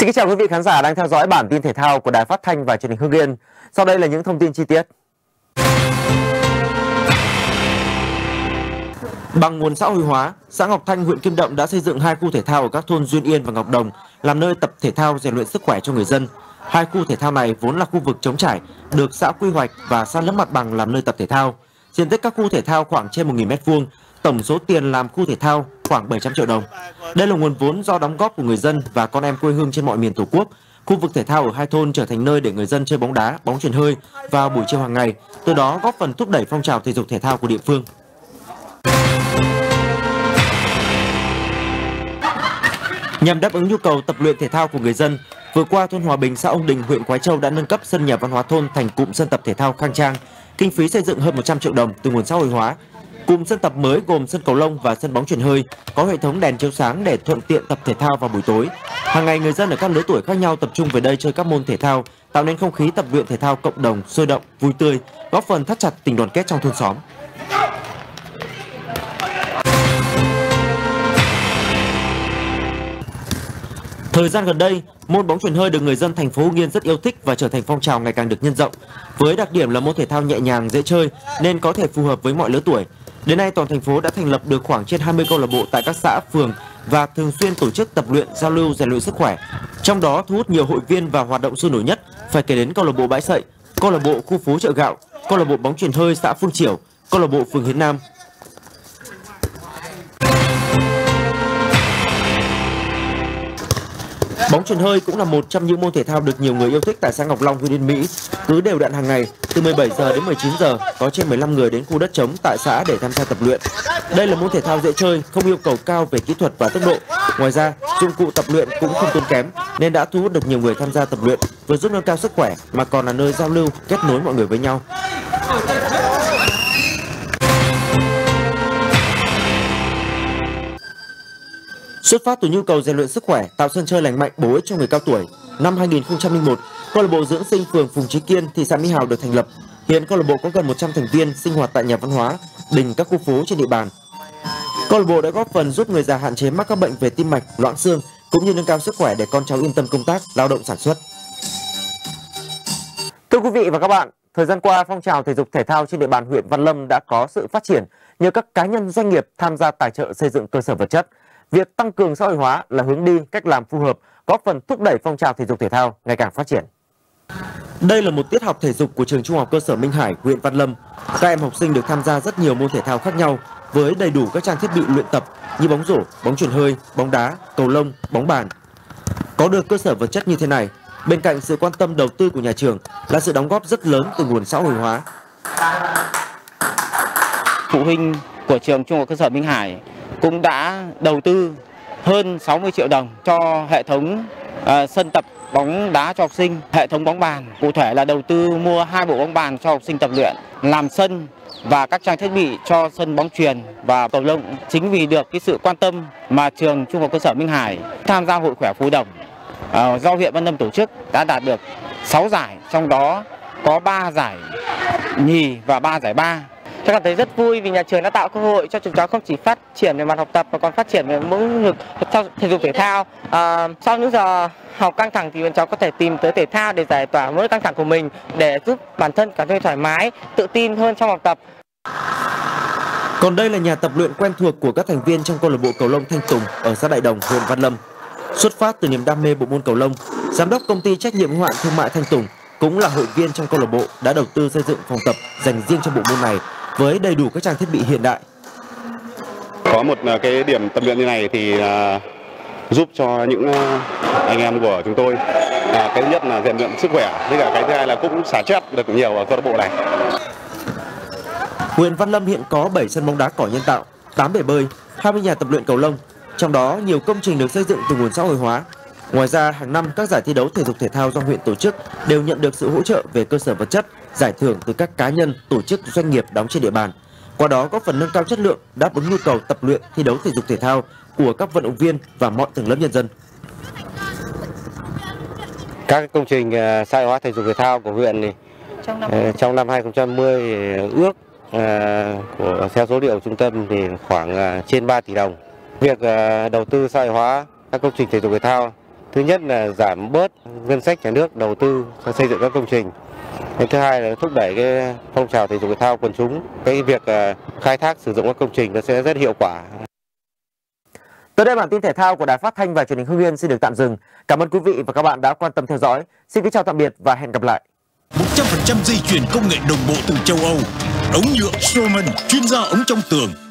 Xin kính chào quý vị khán giả đang theo dõi bản tin thể thao của Đài Phát thanh và Truyền hình Hưng Yên. Sau đây là những thông tin chi tiết. Bằng nguồn xã hội hóa, xã Ngọc Thanh, huyện Kim Động đã xây dựng hai khu thể thao ở các thôn Duyên Yên và Ngọc Đồng làm nơi tập thể thao rèn luyện sức khỏe cho người dân. Hai khu thể thao này vốn là khu vực trống trải, được xã quy hoạch và san lấp mặt bằng làm nơi tập thể thao. Diện tích các khu thể thao khoảng trên 1.000 m², tổng số tiền làm khu thể thao khoảng 700 triệu đồng. Đây là nguồn vốn do đóng góp của người dân và con em quê hương trên mọi miền Tổ quốc. Khu vực thể thao ở hai thôn trở thành nơi để người dân chơi bóng đá, bóng chuyền hơi vào buổi chiều hàng ngày, từ đó góp phần thúc đẩy phong trào thể dục thể thao của địa phương. Nhằm đáp ứng nhu cầu tập luyện thể thao của người dân, vừa qua thôn Hòa Bình, xã Ông Đình, huyện Quái Châu đã nâng cấp sân nhà văn hóa thôn thành cụm sân tập thể thao khang trang, kinh phí xây dựng hơn 100 triệu đồng từ nguồn xã hội hóa. Cụm sân tập mới gồm sân cầu lông và sân bóng chuyền hơi, có hệ thống đèn chiếu sáng để thuận tiện tập thể thao vào buổi tối. Hàng ngày người dân ở các lứa tuổi khác nhau tập trung về đây chơi các môn thể thao, tạo nên không khí tập luyện thể thao cộng đồng sôi động, vui tươi, góp phần thắt chặt tình đoàn kết trong thôn xóm. Thời gian gần đây, môn bóng chuyền hơi được người dân thành phố Hưng Yên rất yêu thích và trở thành phong trào ngày càng được nhân rộng. Với đặc điểm là môn thể thao nhẹ nhàng, dễ chơi nên có thể phù hợp với mọi lứa tuổi. Đến nay, toàn thành phố đã thành lập được khoảng trên 20 câu lạc bộ tại các xã, phường và thường xuyên tổ chức tập luyện, giao lưu, rèn luyện sức khỏe. Trong đó thu hút nhiều hội viên và hoạt động sôi nổi nhất phải kể đến câu lạc bộ Bãi Sậy, câu lạc bộ Khu phố Chợ Gạo, câu lạc bộ bóng chuyền hơi xã Phương Chiểu, câu lạc bộ phường Hiến Nam. Bóng chuyền hơi cũng là một trong những môn thể thao được nhiều người yêu thích tại xã Ngọc Long, huyện Yên Mỹ. Cứ đều đặn hàng ngày, từ 17 giờ đến 19 giờ, có trên 15 người đến khu đất trống tại xã để tham gia tập luyện. Đây là môn thể thao dễ chơi, không yêu cầu cao về kỹ thuật và tốc độ. Ngoài ra, dụng cụ tập luyện cũng không tốn kém nên đã thu hút được nhiều người tham gia tập luyện, vừa giúp nâng cao sức khỏe mà còn là nơi giao lưu, kết nối mọi người với nhau. Xuất phát từ nhu cầu rèn luyện sức khỏe, tạo sân chơi lành mạnh bổ ích cho người cao tuổi, năm 2001, câu lạc bộ dưỡng sinh phường Phùng Chí Kiên, thị xã Mỹ Hào được thành lập. Hiện câu lạc bộ có gần 100 thành viên sinh hoạt tại nhà văn hóa, đình các khu phố trên địa bàn. Câu lạc bộ đã góp phần giúp người già hạn chế mắc các bệnh về tim mạch, loãng xương cũng như nâng cao sức khỏe để con cháu yên tâm công tác, lao động sản xuất. Thưa quý vị và các bạn, thời gian qua phong trào thể dục thể thao trên địa bàn huyện Văn Lâm đã có sự phát triển nhờ các cá nhân doanh nghiệp tham gia tài trợ xây dựng cơ sở vật chất. Việc tăng cường xã hội hóa là hướng đi, cách làm phù hợp, góp phần thúc đẩy phong trào thể dục thể thao ngày càng phát triển. Đây là một tiết học thể dục của trường Trung học cơ sở Minh Hải, huyện Văn Lâm. Các em học sinh được tham gia rất nhiều môn thể thao khác nhau với đầy đủ các trang thiết bị luyện tập như bóng rổ, bóng chuyền hơi, bóng đá, cầu lông, bóng bàn. Có được cơ sở vật chất như thế này, bên cạnh sự quan tâm đầu tư của nhà trường là sự đóng góp rất lớn từ nguồn xã hội hóa. Phụ huynh của trường Trung học cơ sở Minh Hải cũng đã đầu tư hơn 60 triệu đồng cho hệ thống sân tập bóng đá cho học sinh, hệ thống bóng bàn. Cụ thể là đầu tư mua 2 bộ bóng bàn cho học sinh tập luyện, làm sân và các trang thiết bị cho sân bóng chuyền và cầu lông. Chính vì được cái sự quan tâm mà trường Trung học cơ sở Minh Hải tham gia hội khỏe phù đồng do huyện Văn Lâm tổ chức đã đạt được 6 giải, trong đó có 3 giải nhì và 3 giải ba. Tôi cảm thấy rất vui vì nhà trường đã tạo cơ hội cho chúng cháu không chỉ phát triển về mặt học tập mà còn phát triển về lĩnh vực thể dục thể thao. Sau những giờ học căng thẳng thì bọn cháu có thể tìm tới thể thao để giải tỏa nỗi căng thẳng của mình, để giúp bản thân cảm thấy thoải mái, tự tin hơn trong học tập. Còn đây là nhà tập luyện quen thuộc của các thành viên trong câu lạc bộ cầu lông Thanh Tùng ở xã Đại Đồng, huyện Văn Lâm. Xuất phát từ niềm đam mê bộ môn cầu lông, giám đốc công ty trách nhiệm hữu hạn thương mại Thanh Tùng cũng là hội viên trong câu lạc bộ đã đầu tư xây dựng phòng tập dành riêng cho bộ môn này, với đầy đủ các trang thiết bị hiện đại. Có một cái điểm tập luyện như này thì giúp cho những anh em của chúng tôi cái nhất là rèn luyện sức khỏe, với cả cái thứ hai là cũng xả stress được nhiều ở câu lạc bộ này. Huyện Văn Lâm hiện có 7 sân bóng đá cỏ nhân tạo, 8 bể bơi, 20 nhà tập luyện cầu lông, trong đó nhiều công trình được xây dựng từ nguồn xã hội hóa. Ngoài ra, hàng năm các giải thi đấu thể dục thể thao do huyện tổ chức đều nhận được sự hỗ trợ về cơ sở vật chất, giải thưởng từ các cá nhân, tổ chức, doanh nghiệp đóng trên địa bàn. Qua đó góp phần nâng cao chất lượng, đáp ứng nhu cầu tập luyện, thi đấu thể dục thể thao của các vận động viên và mọi tầng lớp nhân dân. Các công trình xã hội hóa thể dục thể thao của huyện thì trong năm 2010 ước của theo số liệu trung tâm thì khoảng trên 3 tỷ đồng. Việc đầu tư xã hội hóa các công trình thể dục thể thao Thứ nhất là giảm bớt ngân sách nhà nước đầu tư xây dựng các công trình. Thứ hai là thúc đẩy cái phong trào thể dục thể thao quần chúng. Cái việc khai thác sử dụng các công trình nó sẽ rất hiệu quả. Tới đây bản tin thể thao của Đài Phát thanh và Truyền hình Hưng Yên xin được tạm dừng. Cảm ơn quý vị và các bạn đã quan tâm theo dõi. Xin kính chào tạm biệt và hẹn gặp lại. 100% dây chuyền công nghệ đồng bộ từ châu Âu, ống nhựa Stroman, chuyên gia ống trong tường.